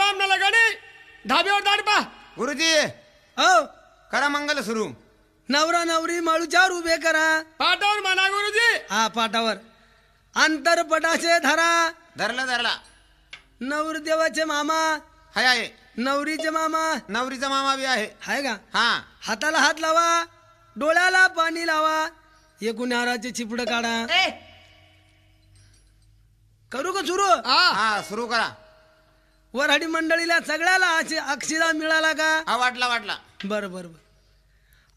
Balm न लगाडे धाबे और दाडपा गुरुजी हो करा मंगल सुरू नवरा नवरी माळूच्यावर उभे करा पाटावर म्हणा गुरुजी हा पाटावर अंतर पटाचे धरा धरला धरला नवरदेवाचे मामा हाय आहे नवरीचा मामा भी आहे हाय का हा हाताला हात लावा डोळ्याला पाणी लावा ये गुन्हाराचे चिपड काढा करू का सुरू हा सुरू करा वरहाडी मंडळीला सगळ्याला अक्षरा मिळाला का हा वाटला वाटला बर बर बर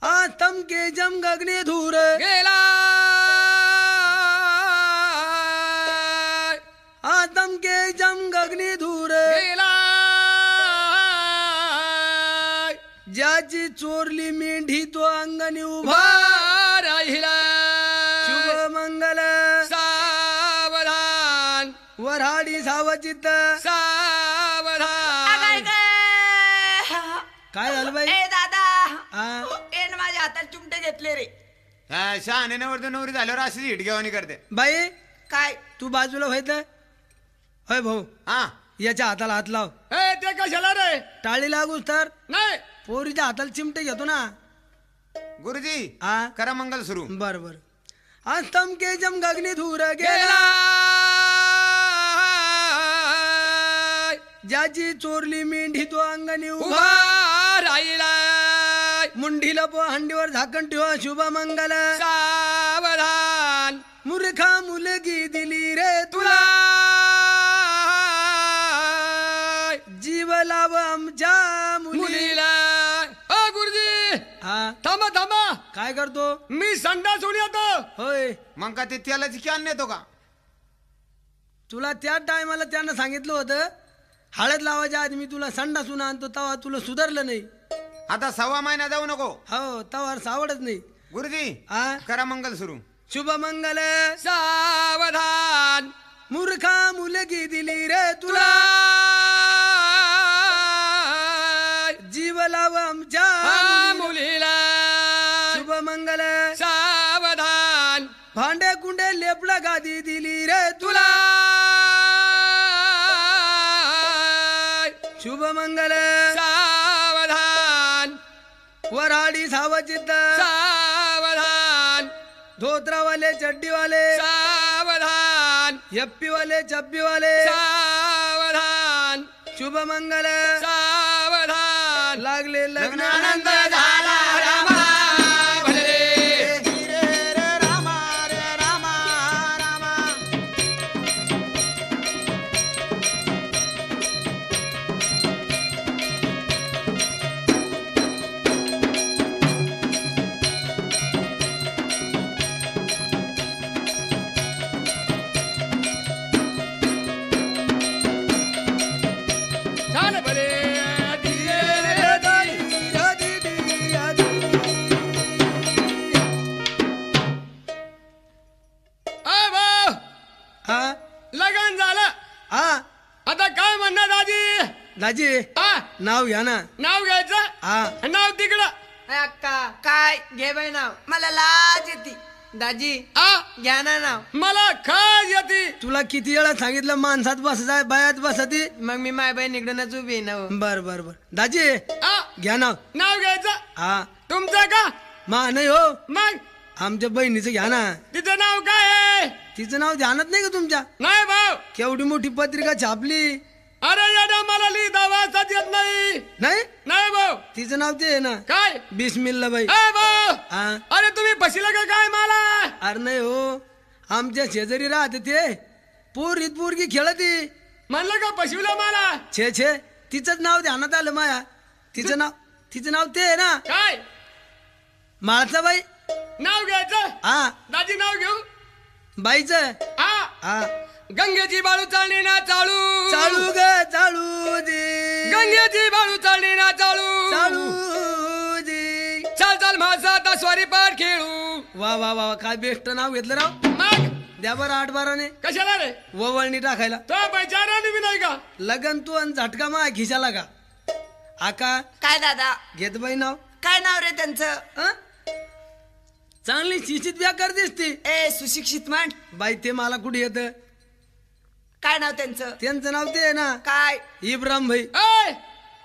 आतम के जम गगने धूर गेला आतम के जम गगने धूर गेला ज्याची चोरली मेंढी तो अंगणी उभा राहिला शुभ मंगल सावधान वराडी सावचित सावधान काय झालं बाई चुमटे घेतले रे शाने नवरदे नवरी झाल्यावर अशी हिटगेवाणी करते बाई काय तू बाजूला व्हायचं होय भाऊ हा याच्या हाताला हात लाव ए ते कशाला रे टाळी लागूस तर नाही पोरीच्या हाताला चिमटे घेतो ना गुरुजी हा करा मंगल सुरू बर बर आस्तम के जम गगने धूर गेला ज्याची चोरली मेंढी तो अंगणी उभा राहिला मुंडीला पो हंडीवर झाकण ठेवा शुभ मंगल सावधान मूर्खा मुलगी दिली रे तुला जीव लाव आमच्या मुलीला ओ गुरुजी हा थांबा थांबा काय करतो मी संडास होऊन येतो होय मग का ते त्याला ज्ञान नेतो का तुला त्या टायमाला त्यानं सांगितलं होतं हळद लावायच्या आधी मी तुला संडास होऊन आणतो तेव्हा तुला सुधारलं नाही आता सवा महिना जाऊ नको हो तवर सावडच नाही गुरुजी हा करा मंगल सुरू शुभ मंगल सावधान मूर्खा मुलगी दिली रे तुला जीव लाव आमच्या मुलीला शुभ मंगल सावधान भांडे कुंडे लेपडा गादी दिली रे तुला शुभ मंगल वराडी सावचित सावधान धोत्रा वाले चड्डी वाले सावधान यप्पी वाले चप्पी वाले सावधान शुभ मंगल सावधान लागले लग्न आनंद झाला रामा दाजी नाव घ्या ना नाव घ्यायचं हा नाव तिकडं अक्का काय घे बाई नाव मला लाज येते दाजी घ्या ना नाव मला खाज येते तुला किती वेळा सांगितलं माणसात बसाय बायात बसती मग मी माय बाई निकडूनच उभी ना बर बर बर दाजी घ्या नाव नाव घ्यायचं हा तुमचं का मा नाही हो मग आमच्या बहिणीचं घ्या ना तिचं नाव काय तिचं नाव ध्यानात नाही का तुमच्या नाही भाऊ केवढी मोठी पत्रिका छापली अरे याडा मला लिहिता वाचत येत नाही नाही नाही भाऊ तिचं नाव ते ना काय बिस्मिल्ला बाई भाऊ अरे तुम्ही बसिला का काय मला अरे नाही हो आमच्या शेजारी राहते ते पोरीत पोरगी खेळती म्हणलं का बसविला मला छे छे तिचं नाव ध्यानात आलं माया तिचं नाव ते ना काय माळचा बाई नाव घ्यायचं हा दाजी नाव घेऊ बाईच गंगेची बाळू चालली ना चालू चालू ग चालू जी गंगेची बाळू चालली ना चालू चालू जी चल चल माझा आता स्वारी पाठ खेळू वा वा वा काय बेस्ट नाव घेतलं राव मग द्या बरं 8-12 ने कशाला रे वळणी टाकायला तो पैचाराने बी नाही का लगन तू आणि झटका मा खिशाला का आका काय दादा घेत बाई नाव काय नाव रे त्यांचं चांगली शिक्षित व्याकार दिसते ए सुशिक्षित मान बाई ते मला कुठे येतं काय नाव त्यांचं नाव ते ना काय इब्राहिम भाई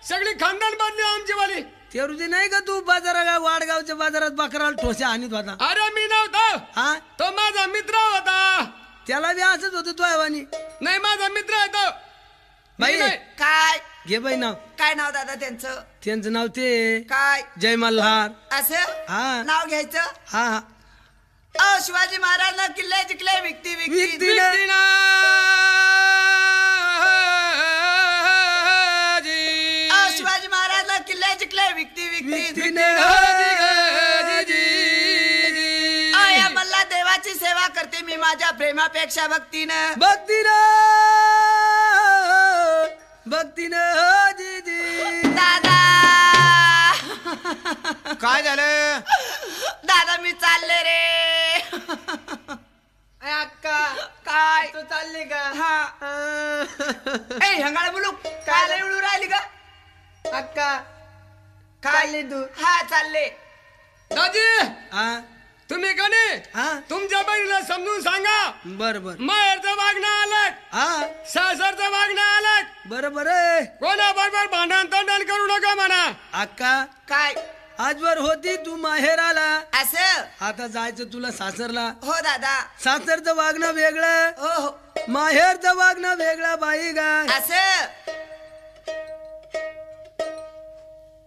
सगळी खानदान बांधली आमची वाली तेरुजी नाही का तू बाजारा वाडगावच्या बाजारात बकराला ठोसा आणत होता अरे मी नव्हता हा तो माझा मित्र होता त्याला बी असंच होतं तो आवानी नाही माझा मित्र आहे तो भाई काय घे भाई नाव काय नाव दादा त्यांचं नाव ते काय जय मल्हार असं नाव घ्यायचं हा हा अ शिवाजी महाराज ना किल्ले जिंकले विकती विकती ना शिवाजी महाराज ना किल्ले जिंकले विकती विकती अया मल्ला देवाची सेवा करते मी माझ्या प्रेमापेक्षा भक्तीनं भक्तीनं भक्तीनं हो जीजी दादा काय झालं दादा मी चालले रे अक्का काय तू चालली का हा ए हंगाळा बोलू काय लय उडू राहिली का अक्का काय तू हा चालले दादी हा तुम्ही कोणी हा तुमच्या बहिणीला समजून सांगा बरोबर माहेरचा वागणं आलं हा सासरचा वागणं आलं बरोबर कोणाबरोबर भांडण तंडण करू नका म्हणा अक्का काय आजवर होती तू माहेराला असं आता जायचं तुला सासरला हो दादा सासरचं वागणं वेगळं हो हो माहेरचं वागणं वेगळं बाई गाय असं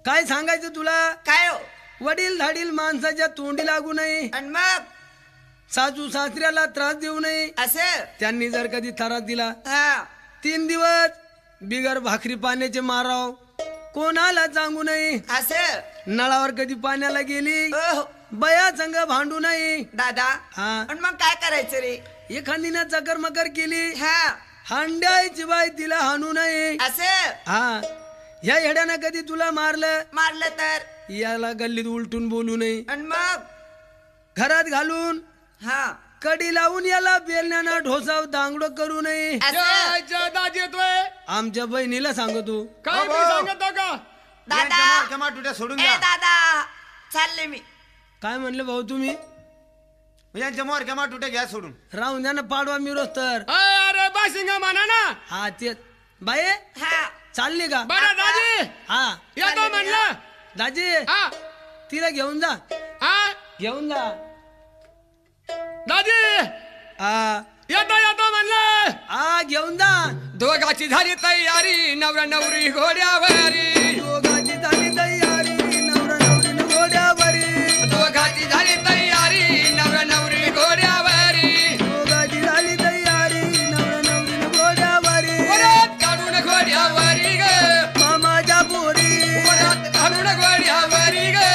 काय सांगायचं तुला काय हो वडील धाडील माणसाच्या तोंडी लागू नये आणि मग सासू सासऱ्याला त्रास देऊ नये असं त्यांनी जर कधी त्रास दिला 3 दिवस बिगर भाकरी पाण्याचे माराव कोणाला सांगू नये असं नळावर कधी पाण्याला गेली बया संग भांडू नये दादा हा मग काय करायचं रे एखादी ना चकर मकर केली हांड्याची बाई तिला हाणू नये असं हा ह्या हेड्यानं कधी तुला मारलं मारलं तर याला गल्लीत उलटून बोलू नये आणि मग घरात घालून हा कडी लावून याला बेलण्याना ढोसाव दांगडो करू नये आमच्या बहिणीला सांगतो काय सांगतो का दादा सोडून दादा चालले मी काय म्हणले भाऊ तुम्ही जमावर केमा तुट्या घ्या सोडून राहून द्या ना पाडवा मिरोज तर बाशिंग म्हणा ना हा ते बाई चालले का बरं दाजी हा येतो म्हणलं दाजी तिला घेऊन जा घेऊन जा दादी आ घेऊन जा दोघाची झाली तयारी नवरा नवरी घोड्यावरी दोघाची झाली तयारी नवरा नवरी घोड्यावरी दोघाची झाली तयारी नवरा नवरी घोड्यावरी दोघाची झाली तयारी नवरा नवरी घोड्यावरी परत काढून घोड्यावरी ग मामाच्या पोरी परत काढून घोड्यावरी ग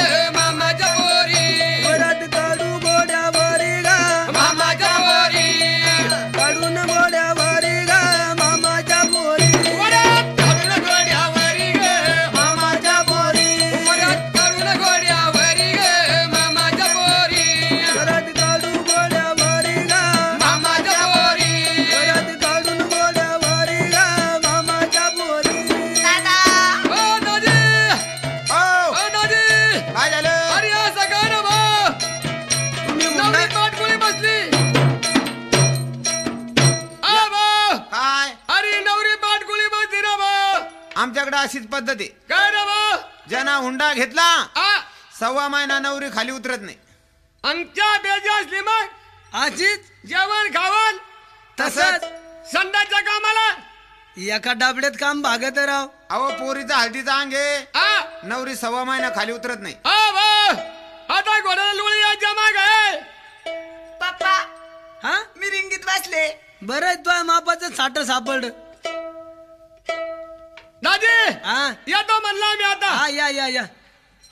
आमच्याकडे अशीच पद्धती काय रे भाऊ ज्यांना हुंडा घेतला 6 महिना नवरी खाली उतरत नाही आमच्या बेजा असली मग आजीच जेवण खावण तसंच संध्याच्या कामाला एका डाबड्यात काम भागत राव अहो पोरीचा हळदीचा अंग आहे नवरी 6 महिना खाली उतरत नाही आता घोड्याला लोळी याच्या माग आहे पप्पा हा मी रिंगीत वाचले बरं तो मापाचं साठ सापड दादी येतो म्हणला मी आता हा या या या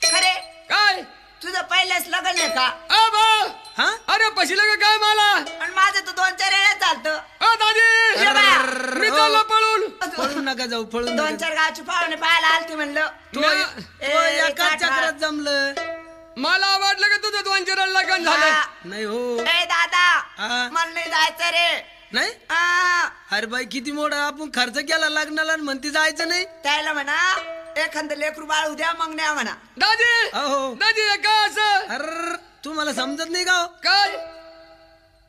खरे काय तुझं पहिल्याच लग्न आहे का हा अरे पशी लग काय मला आणि माझं तर 2-4 वेळा चालतं दादी मी चाललो पळून पळून नका जाऊ पळून 2-4 गावची पाहुणे पाहायला आलती म्हणलं एका चक्रात जमलं मला वाटलं का तुझं 2-4 लग्न झालं नाही हो दादा मला नाही जायचं रे नाही अरे बाई किती मोठा आपण खर्च केला लग्नाला म्हणते जायचं नाही त्याला म्हणा एखादं लेकरू बाळ उद्या मग नाही म्हणा दादी अहो दादी अरे तू मला समजत नाही का काय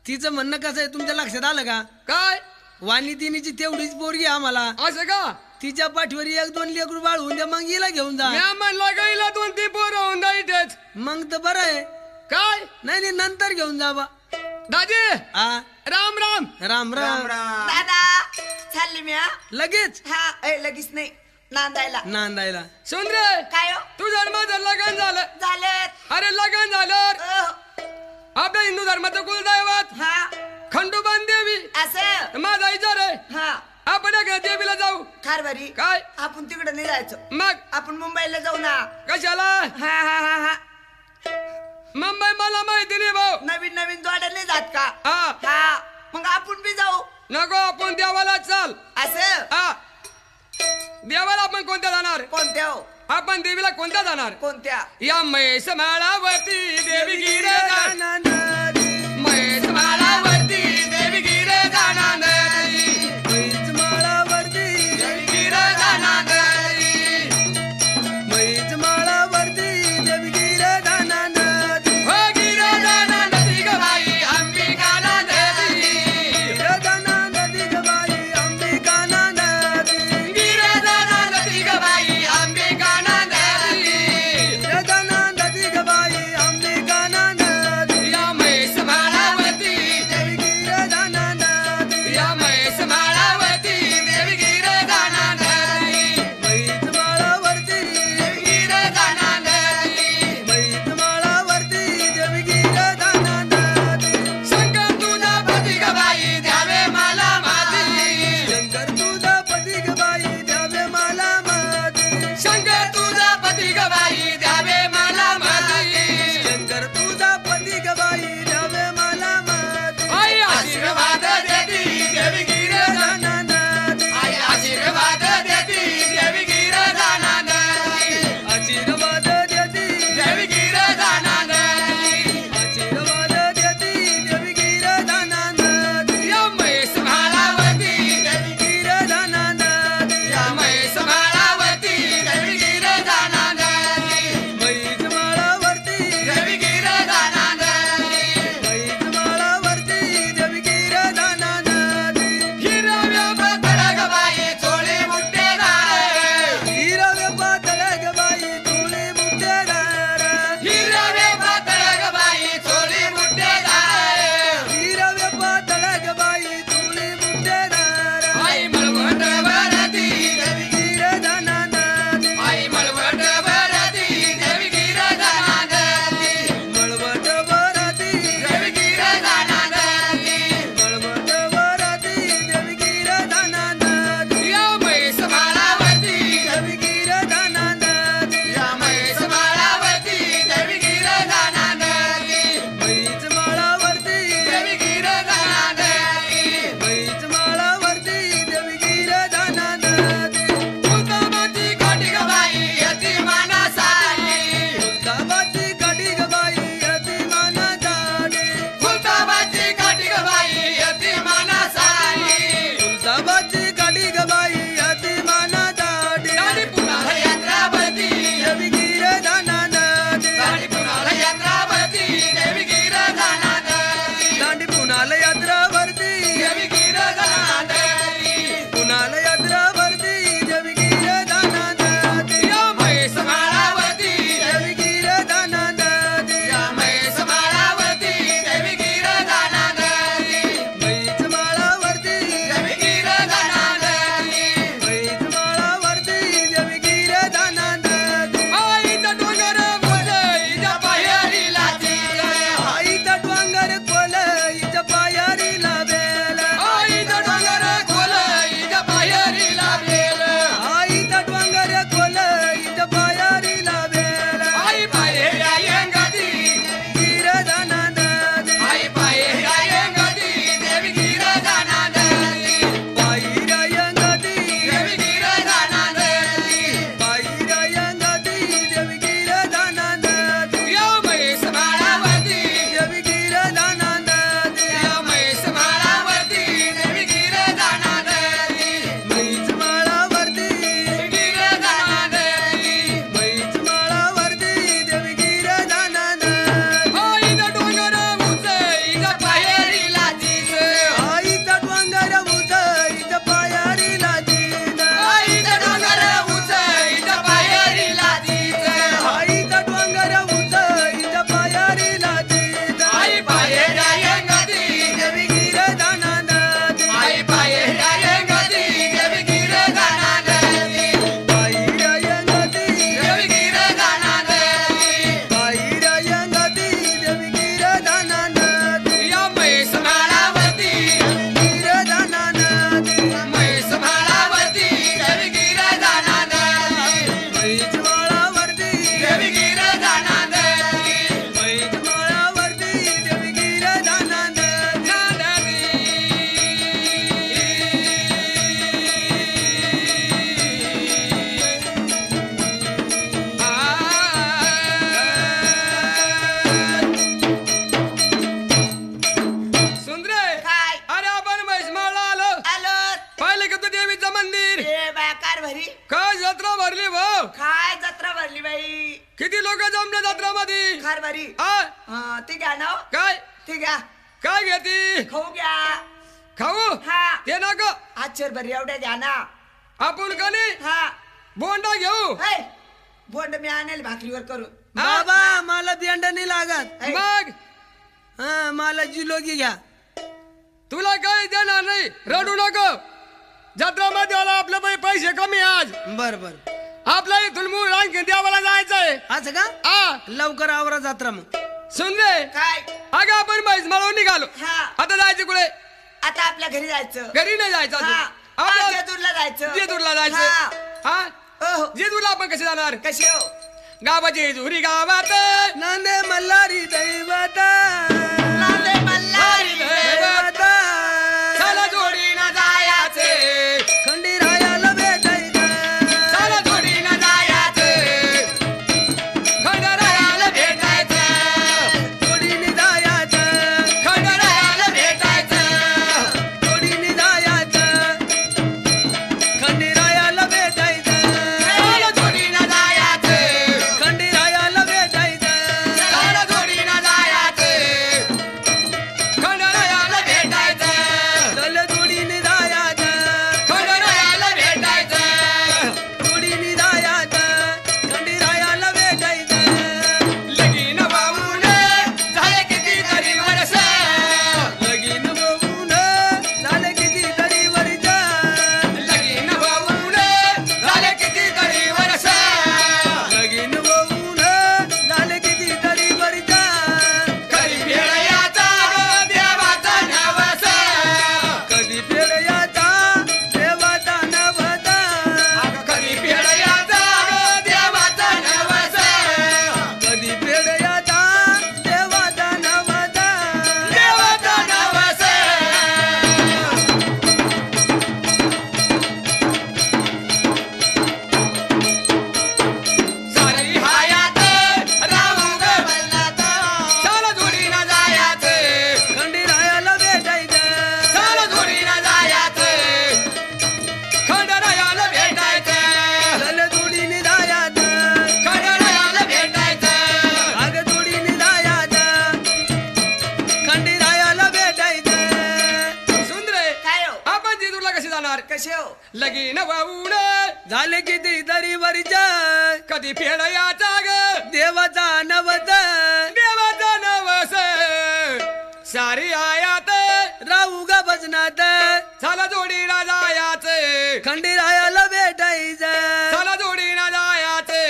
तिचं म्हणणं कसं आहे तुमच्या लक्षात आलं का काय वानितीने ची तेवढीच पोरगी आम्हाला असं का तिच्या पाठीवर एक दोन लेकरू बाळून द्या मग हिला घेऊन जा म्हणलं दोन ती पोर होऊन जा इथेच मग तर बरं आहे काय नाही नंतर घेऊन जा बा दादी राम राम राम राम राम दादा चालली मी लगेच हा लगेच नाही नांदायला नांदायला सुंदरे काय तुझं माझं लग्न झालं अरे लग्न झालं आपल्या हिंदू धर्माचं कुलदैवत खंडोबान देवी असं माझा विचार आहे आपण एका देवीला जाऊ खारवारी काय आपण तिकडे नाही जायचं मग आपण मुंबईला जाऊ ना कशाला मुंबई मला माहिती नाही भाऊ नवीन नवीन जोड्या नाही जात का हा मग आपण बी जाऊ नको आपण देवाला चाल असं देवाला आपण कोणत्या जाणार कोणत्या आपण देवीला कोणत्या जाणार कोणत्या या महेश माळावरती देवी गिरे जाणार महेश माळावरती देवी गिरे जाणार महेश माळावरती देवी गिरे जाणार महेश माळावरती देवी गिरे जाणार हो गिरे जाणार नदी ग बाई अंबिका नदी गिरे जाणार नदी ग बाई अंबिका नदी गिरे जाणार नदी ग बाई अंबिका नदी गिरे जाणार नदी ग बाई अंबिका नदी या महेश माळावरती देवी जत्रा भरली भाऊ. काय जत्रा भरली बाई. किती लोक जमले जत्रा मध्ये. खर भरी ती घ्या ना. काय ती घ्या. काय घेती. खाऊ घ्या. खाऊ ते ना ग आश्चर्य भरी एवढ्या घ्या ना. आपण कनी बोंडा घेऊ. बोंड मी आणेल भाकरीवर करू. बाबा मला बेंड नाही लागत. मग मला जिलोगी घ्या. तुला काही देणार नाही. रडू नको. जत्रा मध्ये आला आपले पैसे कमी आज. बर बर आपला इथून मूळ आणखी देवाला जायचंय. असं का. लवकर आवरा जत्रा. मग सुनले काय. अगं आपण म्हैस मळून निघालो. आता जायचं कुठे. आता आपल्या घरी जायचं. घरी नाही जायचं. आपल्या जेजूरला जायचं. जेजूरला जायचं. हा जेजूरला आपण कसे जाणार. कसे हो. गावा जेजुरी गावात नांदे मल्हारी दैवत. नांदे मल्हारी दैवत चला जोडी ना जायाचे. खंडीरायाला भेटायचं. चला जोडी ना जायाचे. खंडीरायाला भेटायचं. जोडीने जायाचं. खंडीरायाला भेटायचं. जोडीने जायाचं. खंडीरायाला भेटायचं. चला जोडी ना जायाचे. खंडीरायाला भेटायचं. चला जोडी ना जायाचे. खंडीरायाला भेटायचं. चला जोडीने जायाचं. खंडीरायाला भेटायचं. जोडीने जायाचं. खंडीरायाला भेटायचं. लगीन वाहून झाले किती तरी वर्ष. लगीन होऊन झाले किती तरी वर्ष. लगीन होऊन झाले किती तरी वर्ष. लगीन होऊन झाले किती तरी वर्ष. कधी भेळ याचा देवाचा नवसा. कधी भेळ याचा देवाचा नवसा. कधी भेळ याचा देवाचा नवसा. कधी भेळ याचा देवाचा नवसा. देवाचा नवसा. सारी हयात राहू ग बलनात. चला जोडीनं जायाचे. खंडीरायाला भेटायचं. चला जोडीनं जायाचे. खंडीरायाला भेटायचं. चला जोडीने जायाचं. खंडीरायाला भेटायचं. अग जोडीने जायाचं. खंडीरायाला भेटायचं. सुंदरे काय हो. आपण जेजूरला कसे जाणार. कसे हो. लगीन वाहून झाले किती तरी वर्ष. कधी फेड याचा ग देवाचा नवसा. देवाचा नवस. सारी आयात राहू ग भजनात. चला जोडीला जायाचे. खंडीरायाला भेटायचं. चला जोडीला जायाचे.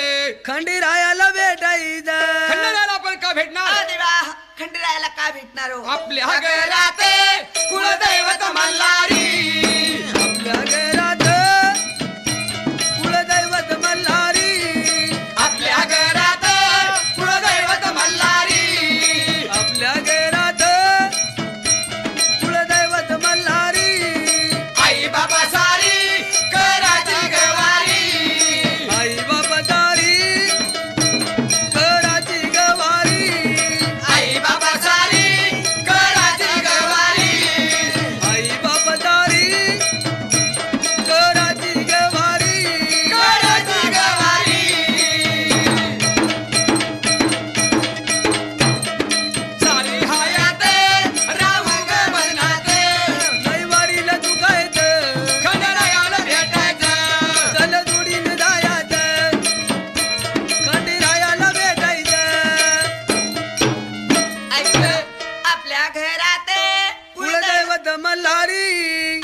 खंडीरायाला भेटायचं. खंडराला आपण का भेटणार. देवा खंडीरायाला का भेटणार हो. आपल्या घरात कुलदैवत मल्हारी. आपल्या घरात कुलदैवत मल्हारी. आपल्या घरात कुलदैवत मल्हारी. आपल्या घरात कुलदैवत मल्हारी. आई बाबा सारी कराची गवारी. आई बाबा तारी कराची गवारी. आई बाबा सारी कराची गवारी. आई बाबा तारी कराची गवारी. कराची गवारी. सारी हयात राहू ग बलनात. रविवारीला चुकायचं. खंडरायाला भेटायचं. चल जोडीनं जायाचं. खंडीरायाला भेटायचं. ऐकलं आपल्या घरात कुलदैवत कुलदैवत मल्हारी.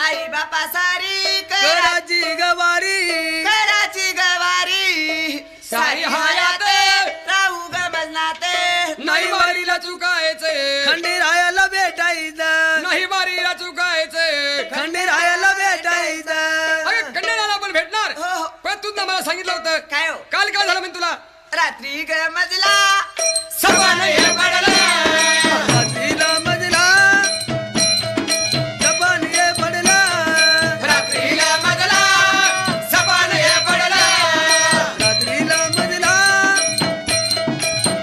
आई बापा सारी कराची गवारी. कराची गवारी. सारी हयात राहू ग बलनात. नाही वारीला चुकायचे. खंडीरायाला भेटायचं. नाही वारीला चुकायचे. खंडीरायाला भेटायचं. अगं खंडराला आपण भेटणार. हो, हो. पण तू ना मला सांगितलं होतं. काय हो. काल काय झालं मी तुला. रात्री गमजला सवान हे पडला. रात्रीला मजला जपान ये पडला. रात्रीला मजला सपान हे पडला. रात्रीला मजला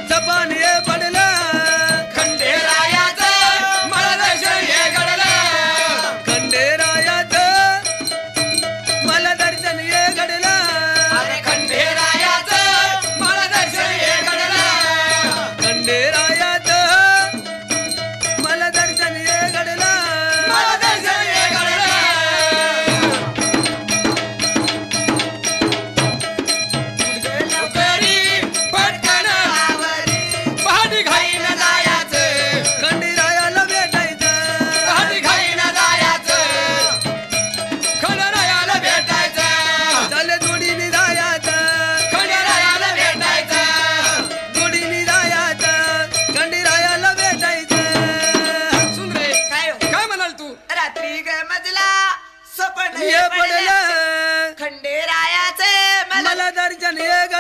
जपान ये पडला. खंडेरायाचं मला दर्शन हे घडलं. खंडेरायाचं मला दर्शन ये घडला.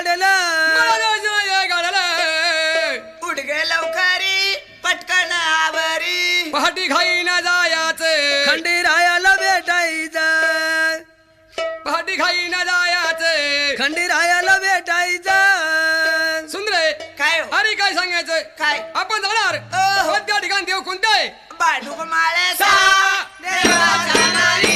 गड़ला उठ गए लवकारी पटकन आवरी पहाटी खाई ना जायाचे खंडीरायाला भेटायचा पहाटी खाई ना जायाचे खंडीरायाला भेटायचा सुंदरे काय अरे काय सांगायचं काय आपण जाणार कोणत्या ठिकाणी देव कोणता आहे बाडूक माळ्याचा देवाचा नारी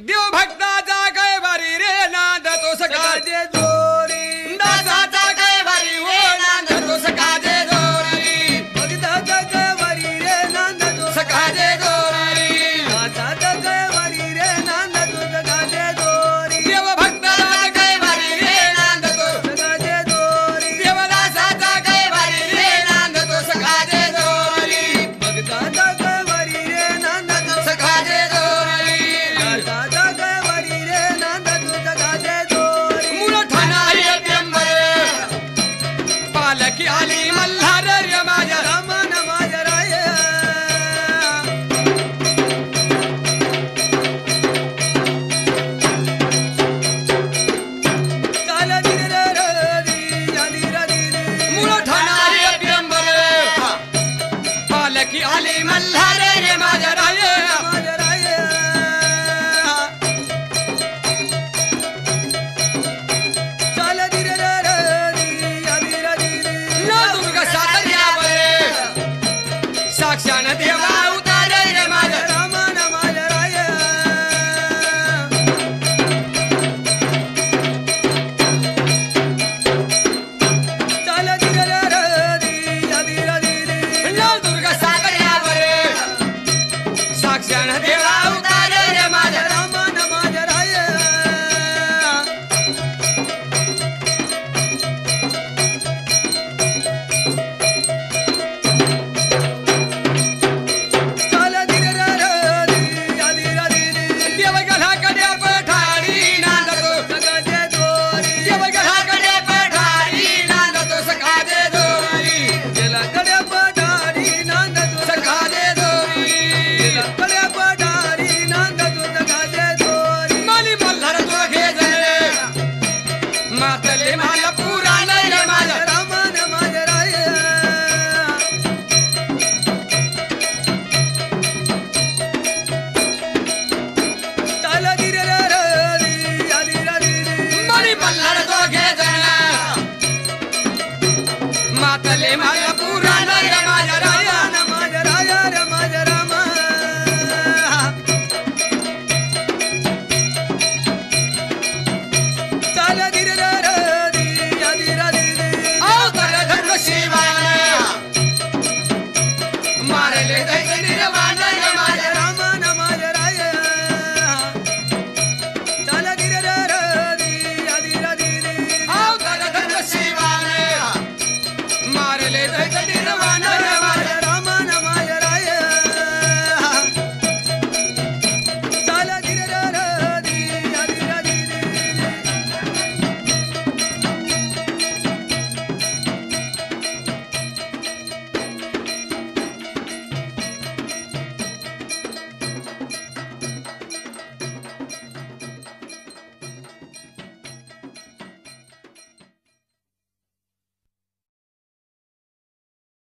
देव भक्ताचा काय बारी रे नाद तो सकाळ